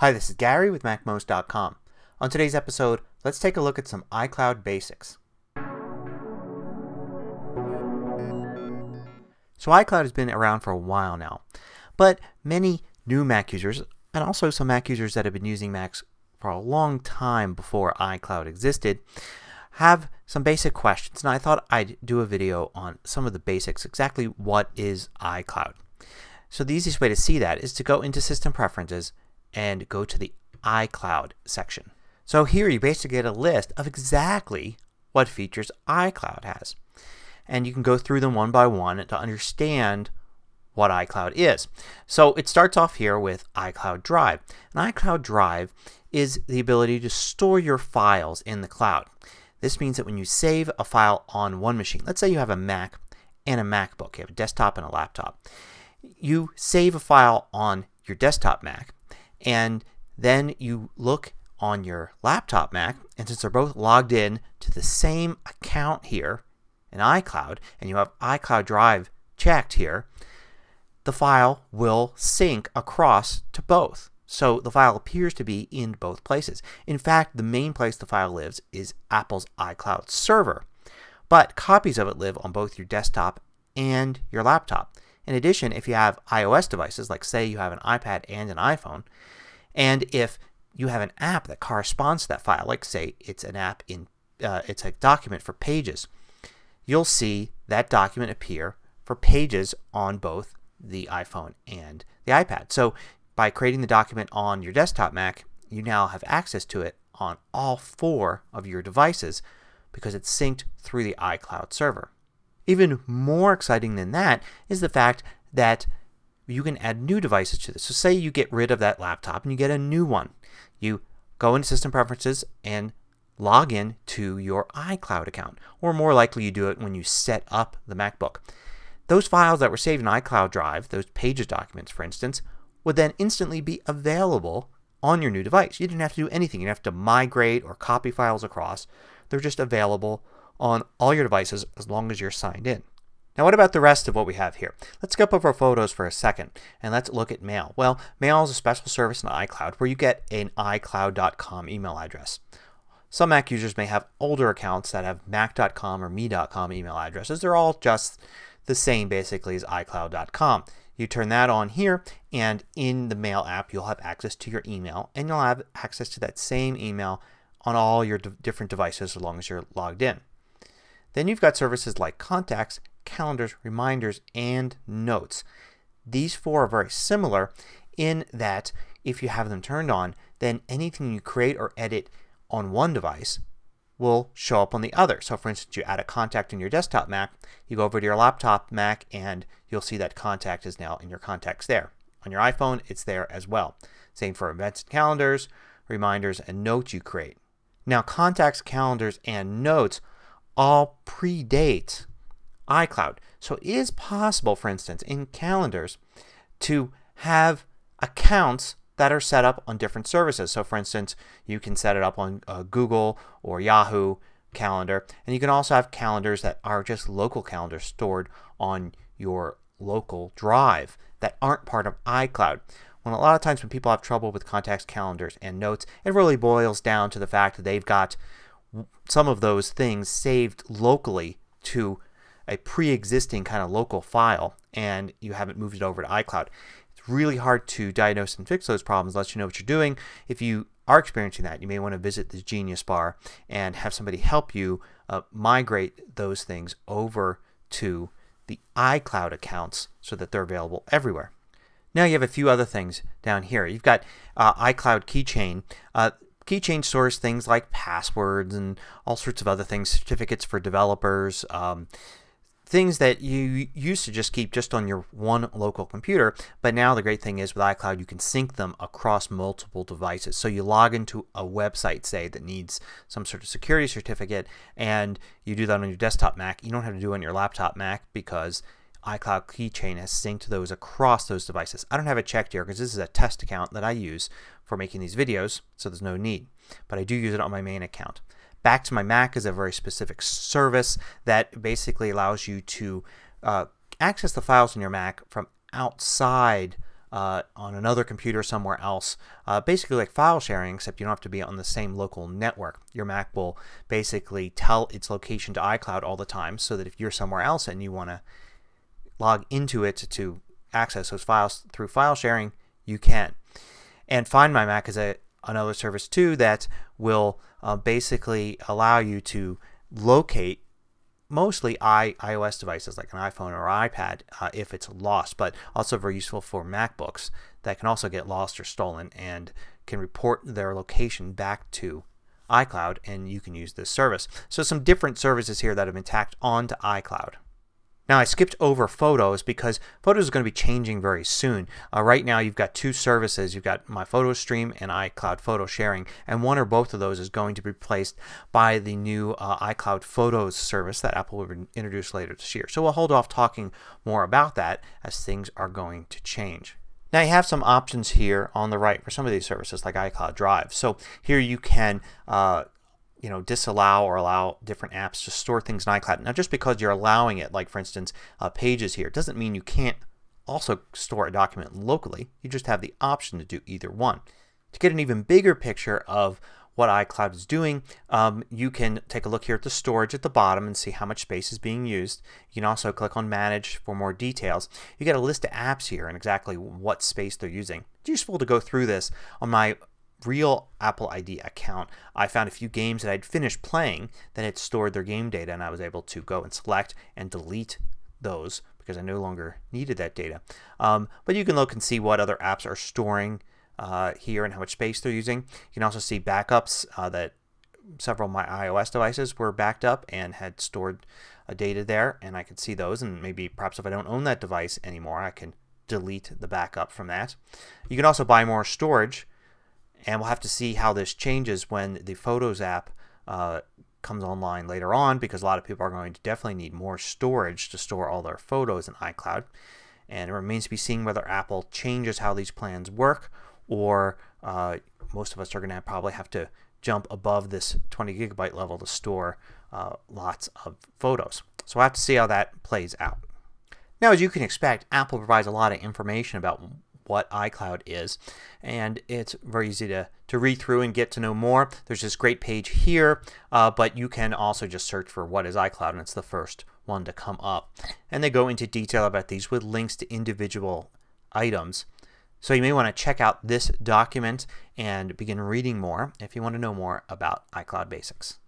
Hi, this is Gary with MacMost.com. On today's episode, let's take a look at some iCloud basics. So iCloud has been around for a while now, but many new Mac users and also some Mac users that have been using Macs for a long time before iCloud existed have some basic questions, and I thought I'd do a video on some of the basics, exactly what is iCloud. So the easiest way to see that is to go into System Preferences and go to the iCloud section. So here you basically get a list of exactly what features iCloud has. And you can go through them one by one to understand what iCloud is. So it starts off here with iCloud Drive. And iCloud Drive is the ability to store your files in the cloud. This means that when you save a file on one machine, let's say you have a Mac and a MacBook, you have a desktop and a laptop. You save a file on your desktop Mac, and then you look on your laptop Mac, and since they're both logged in to the same account here in iCloud, and you have iCloud Drive checked here, the file will sync across to both. So the file appears to be in both places. In fact, the main place the file lives is Apple's iCloud server, but copies of it live on both your desktop and your laptop. In addition, if you have iOS devices, like say you have an iPad and an iPhone, and if you have an app that corresponds to that file, like say it's an app in, it's a document for Pages, you'll see that document appear for Pages on both the iPhone and the iPad. So by creating the document on your desktop Mac, you now have access to it on all four of your devices because it's synced through the iCloud server. Even more exciting than that is the fact that you can add new devices to this. So say you get rid of that laptop and you get a new one. You go into System Preferences and log in to your iCloud account, or more likely you do it when you set up the MacBook. Those files that were saved in iCloud Drive, those Pages documents for instance, would then instantly be available on your new device. You didn't have to do anything. You didn't have to migrate or copy files across. They're just available on all your devices as long as you're signed in. Now what about the rest of what we have here? Let's skip over Photos for a second and let's look at Mail. Well, Mail is a special service in iCloud where you get an iCloud.com email address. Some Mac users may have older accounts that have Mac.com or me.com email addresses. They're all just the same basically as iCloud.com. You turn that on here and in the Mail app you'll have access to your email, and you'll have access to that same email on all your different devices as long as you're logged in. Then you've got services like Contacts, Calendars, Reminders, and Notes. These four are very similar in that if you have them turned on, then anything you create or edit on one device will show up on the other. So for instance, you add a contact in your desktop Mac, you go over to your laptop Mac, and you'll see that contact is now in your contacts there. On your iPhone it's there as well. Same for events and calendars, reminders, and notes you create. Now Contacts, Calendars, and Notes all predate iCloud. So it is possible, for instance, in Calendars to have accounts that are set up on different services. So for instance, you can set it up on Google or Yahoo Calendar, and you can also have calendars that are just local calendars stored on your local drive that aren't part of iCloud. When a lot of times when people have trouble with Contacts, Calendars, and Notes, it really boils down to the fact that they've got some of those things saved locally to a pre-existing kind of local file and you haven't moved it over to iCloud. It's really hard to diagnose and fix those problems unless you know what you're doing. If you are experiencing that, you may want to visit the Genius Bar and have somebody help you migrate those things over to the iCloud accounts so that they're available everywhere. Now you have a few other things down here. You've got iCloud Keychain. Keychain stores things like passwords and all sorts of other things, certificates for developers, things that you used to just keep just on your one local computer, but now the great thing is with iCloud you can sync them across multiple devices. So you log into a website, say, that needs some sort of security certificate, and you do that on your desktop Mac. You don't have to do it on your laptop Mac because iCloud Keychain has synced those across those devices. I don't have it checked here because this is a test account that I use for making these videos, so there's no need. But I do use it on my main account. Back to My Mac is a very specific service that basically allows you to access the files on your Mac from outside on another computer somewhere else. Basically like file sharing, except you don't have to be on the same local network. Your Mac will basically tell its location to iCloud all the time, so that if you're somewhere else and you want to log into it to access those files through file sharing, you can. And Find My Mac is another service too that will basically allow you to locate mostly iOS devices like an iPhone or iPad if it's lost, but also very useful for MacBooks that can also get lost or stolen and can report their location back to iCloud, and you can use this service. So some different services here that have been tacked onto iCloud. Now I skipped over Photos because Photos is going to be changing very soon. Right now you've got two services. You've got My Photo Stream and iCloud Photo Sharing, and one or both of those is going to be replaced by the new iCloud Photos service that Apple will introduce later this year. So we'll hold off talking more about that as things are going to change. Now you have some options here on the right for some of these services like iCloud Drive. So here you can you know, disallow or allow different apps to store things in iCloud. Now just because you're allowing it, like for instance Pages here, doesn't mean you can't also store a document locally. You just have the option to do either one. To get an even bigger picture of what iCloud is doing, you can take a look here at the storage at the bottom and see how much space is being used. You can also click on Manage for more details. You get a list of apps here and exactly what space they're using. It's useful to go through this. On my real Apple ID account I found a few games that I'd finished playing that had stored their game data, and I was able to go and select and delete those because I no longer needed that data. But you can look and see what other apps are storing here and how much space they're using. You can also see backups that several of my iOS devices were backed up and had stored data there, and I could see those, and maybe perhaps if I don't own that device anymore I can delete the backup from that. You can also buy more storage, and we'll have to see how this changes when the Photos app comes online later on, because a lot of people are going to definitely need more storage to store all their photos in iCloud. And it remains to be seen whether Apple changes how these plans work, or most of us are going to probably have to jump above this 20 gigabyte level to store lots of photos. So we'll have to see how that plays out. Now, as you can expect, Apple provides a lot of information about what iCloud is, and it's very easy to read through and get to know more. There's this great page here, but you can also just search for what is iCloud, and it's the first one to come up. And they go into detail about these with links to individual items. So you may want to check out this document and begin reading more if you want to know more about iCloud basics.